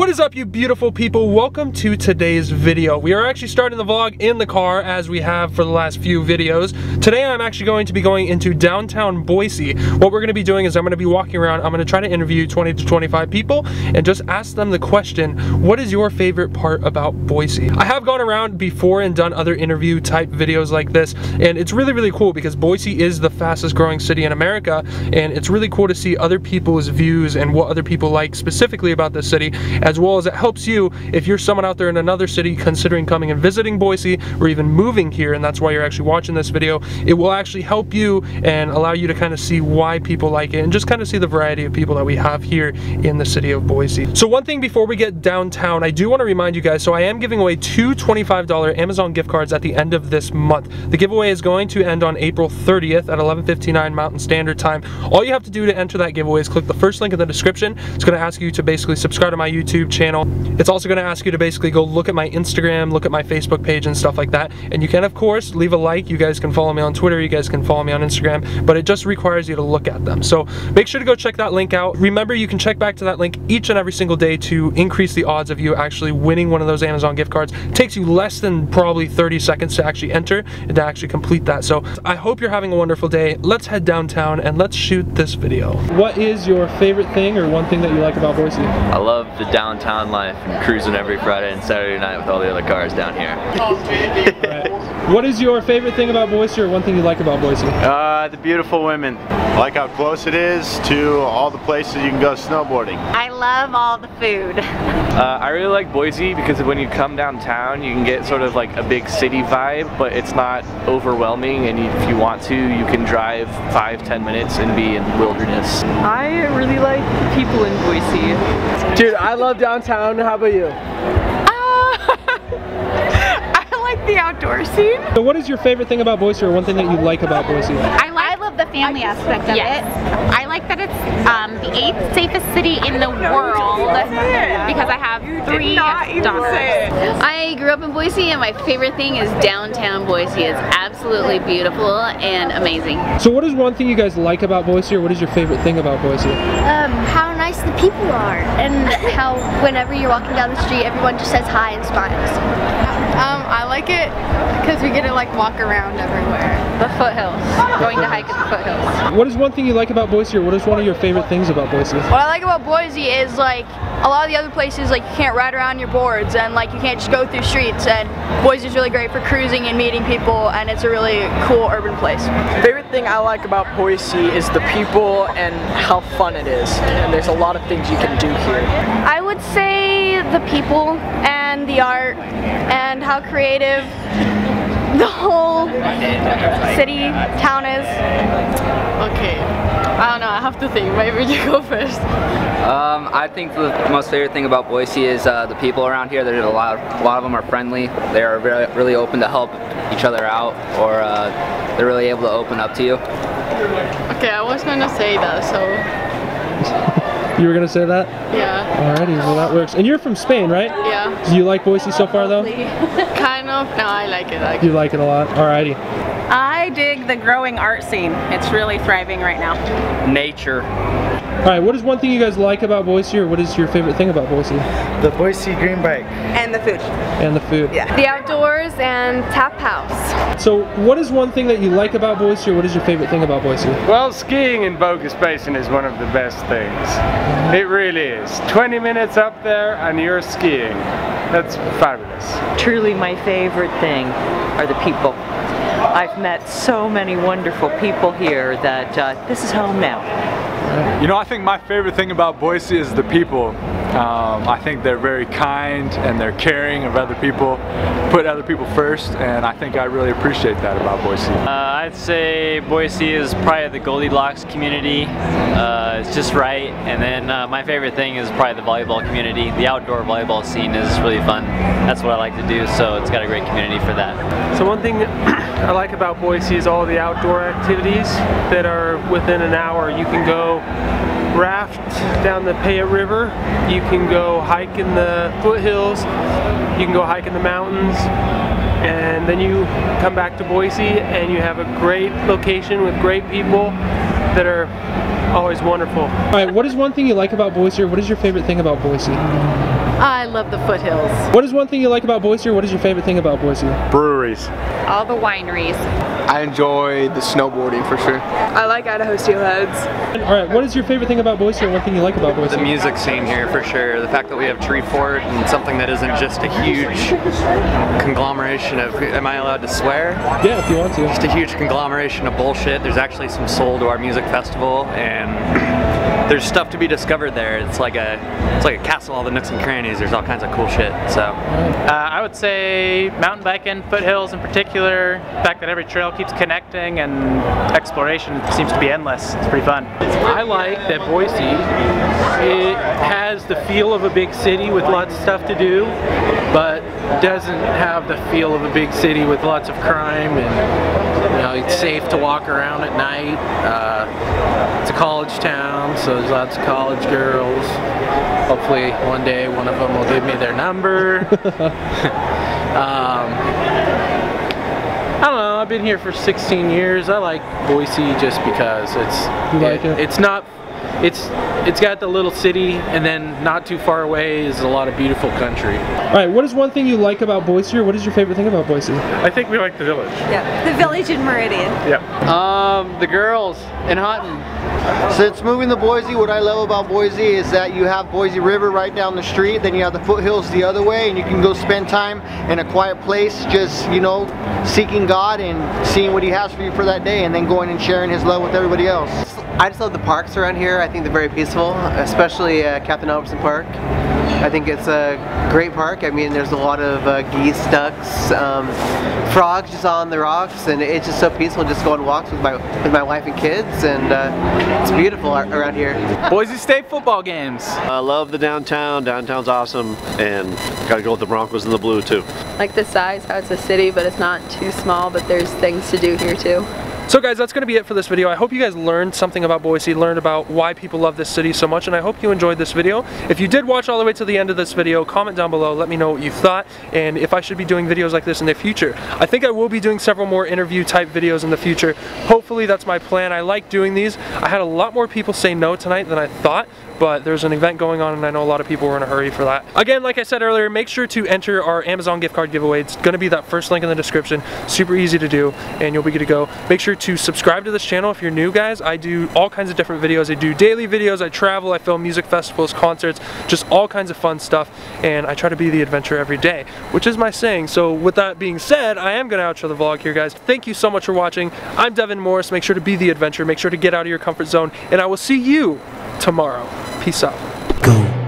What is up, you beautiful people? Welcome to today's video. We are actually starting the vlog in the car as we have for the last few videos. Today I'm actually going to be going into downtown Boise. What we're going to be doing is I'm going to be walking around. I'm going to try to interview 20 to 25 people and just ask them the question, what is your favorite part about Boise? I have gone around before and done other interview type videos like this, and it's really cool because Boise is the fastest growing city in America, and it's really cool to see other people's views and what other people like specifically about this city, as well as it helps you if you're someone out there in another city considering coming and visiting Boise or even moving here, and that's why you're actually watching this video. It will actually help you and allow you to kind of see why people like it and just kind of see the variety of people that we have here in the city of Boise. So one thing before we get downtown, I do want to remind you guys, so I am giving away two $25 Amazon gift cards at the end of this month. The giveaway is going to end on April 30th at 11:59 Mountain Standard Time. All you have to do to enter that giveaway is click the first link in the description. It's going to ask you to basically subscribe to my YouTube channel. It's also going to ask you to basically go look at my Instagram, look at my Facebook page and stuff like that. And you can, of course, leave a like. You guys can follow me on Twitter, you guys can follow me on Instagram, but it just requires you to look at them. So make sure to go check that link out. Remember, you can check back to that link each and every single day to increase the odds of you actually winning one of those Amazon gift cards. It takes you less than probably 30 seconds to actually enter and to actually complete that. So I hope you're having a wonderful day. Let's head downtown and let's shoot this video. What is your favorite thing or one thing that you like about Boise? I love the downtown life and cruising every Friday and Saturday night with all the other cars down here. Right. What is your favorite thing about Boise or one thing you like about Boise? The beautiful women. I like how close it is to all the places you can go snowboarding. I love all the food. I really like Boise because when you come downtown you can get sort of like a big city vibe, but it's not overwhelming, and if you want to you can drive 5-10 minutes and be in the wilderness. I really like the people in Boise. Dude, I love downtown. How about you? I like the outdoor scene. So what is your favorite thing about Boise or one thing that you like about Boise? I love the family aspect of it. I like that it's the 8th safest city in the world because I have 3 daughters. I grew up in Boise, and my favorite thing is downtown Boise. It's absolutely beautiful and amazing. So what is one thing you guys like about Boise, or what is your favorite thing about Boise? How nice the people are, and how whenever you're walking down the street everyone just says hi and smiles. I like it because we get to like walk around everywhere. The foothills. Going to hike at the foothills. What is one thing you like about Boise, or what is one of your favorite things about Boise? What I like about Boise is like a lot of the other places, like you can't ride around your boards and like you can't just go through streets, and Boise is really great for cruising and meeting people, and it's a really cool urban place. Favorite thing I like about Boise is the people and how fun it is, and there's a lot of things you can do here. I would say the people and the art and how creative the whole city, town is. Okay, I don't know, I have to think. Maybe you go first. I think the most favorite thing about Boise is the people around here. There's a lot of them are friendly. They are really open to help each other out, or they're really able to open up to you. Okay, I was gonna say that, so. You were gonna say that? Yeah. Alrighty, well that works. And you're from Spain, right? Yeah. Do you like Boise so far though? Kind of. No, I like it. You like it a lot? Alrighty. I dig the growing art scene. It's really thriving right now. Nature. Alright, what is one thing you guys like about Boise, or what is your favorite thing about Boise? The Boise Green Bike. And the food. And the food. Yeah. The outdoors and tap house. So what is one thing that you like about Boise, or what is your favorite thing about Boise? Well, skiing in Bogus Basin is one of the best things. It really is. 20 minutes up there and you're skiing. That's fabulous. Truly my favorite thing are the people. I've met so many wonderful people here that this is home now. You know, I think my favorite thing about Boise is the people. I think they're very kind and they're caring of other people, put other people first, and I think I really appreciate that about Boise. I'd say Boise is probably the Goldilocks community. It's just right, and then my favorite thing is probably the volleyball community. The outdoor volleyball scene is really fun. That's what I like to do, so it's got a great community for that. So one thing that I like about Boise is all the outdoor activities that are within an hour. You can go raft down the Payette River, you can go hike in the foothills, you can go hike in the mountains, and then you come back to Boise and you have a great location with great people that are always wonderful. Alright, what is one thing you like about Boise, or what is your favorite thing about Boise? I love the foothills. What is one thing you like about Boise, or what is your favorite thing about Boise? Breweries. All the wineries. I enjoy the snowboarding for sure. I like Idaho Steelheads. Alright, what is your favorite thing about Boise, or one thing you like about Boise? The music scene here for sure. The fact that we have Tree Fort and something that isn't just a huge conglomeration of, am I allowed to swear? Yeah, if you want to. Just a huge conglomeration of bullshit. There's actually some soul to our music festival, and there's stuff to be discovered there. It's like a castle, all the nooks and crannies. There's all kinds of cool shit. So I would say mountain biking, foothills in particular. The fact that every trail keeps connecting and exploration seems to be endless. It's pretty fun. I like that Boise, it has the feel of a big city with lots of stuff to do, but doesn't have the feel of a big city with lots of crime, and it's safe to walk around at night. It's a college town, so there's lots of college girls. Hopefully one day one of them will give me their number. I don't know, I've been here for 16 years. I like Boise just because it's got the little city, and then not too far away is a lot of beautiful country. Alright, what is one thing you like about Boise, or what is your favorite thing about Boise? I think we like the village. Yeah, the village in Meridian. Yeah. The girls in Hutton. Since moving to Boise, what I love about Boise is that you have Boise River right down the street, then you have the foothills the other way, and you can go spend time in a quiet place just, seeking God and seeing what He has for you for that day, and then going and sharing His love with everybody else. I just love the parks around here. I think they're very peaceful, especially Captain Elverson Park. I think it's a great park. I mean, there's a lot of geese, ducks, frogs just on the rocks, and it's just so peaceful. Just go on walks with my wife and kids, and it's beautiful around here. Boise State football games. I love the downtown. Downtown's awesome, and gotta go with the Broncos in the blue too. Like the size, how it's a city, but it's not too small. But there's things to do here too. So guys, that's going to be it for this video. I hope you guys learned something about Boise, learned about why people love this city so much, and I hope you enjoyed this video. If you did watch all the way to the end of this video, comment down below, let me know what you thought, and if I should be doing videos like this in the future. I think I will be doing several more interview type videos in the future. Hopefully that's my plan. I like doing these. I had a lot more people say no tonight than I thought, but there's an event going on and I know a lot of people were in a hurry for that. Again, like I said earlier, make sure to enter our Amazon gift card giveaway. It's gonna be that first link in the description. Super easy to do, and you'll be good to go. Make sure to subscribe to this channel if you're new, guys. I do all kinds of different videos. I do daily videos, I travel, I film music festivals, concerts, just all kinds of fun stuff, and I try to be the adventure every day, which is my saying. So with that being said, I am gonna outro the vlog here, guys. Thank you so much for watching. I'm Devin Morris. Make sure to be the adventure, make sure to get out of your comfort zone, and I will see you tomorrow. Peace out. Go.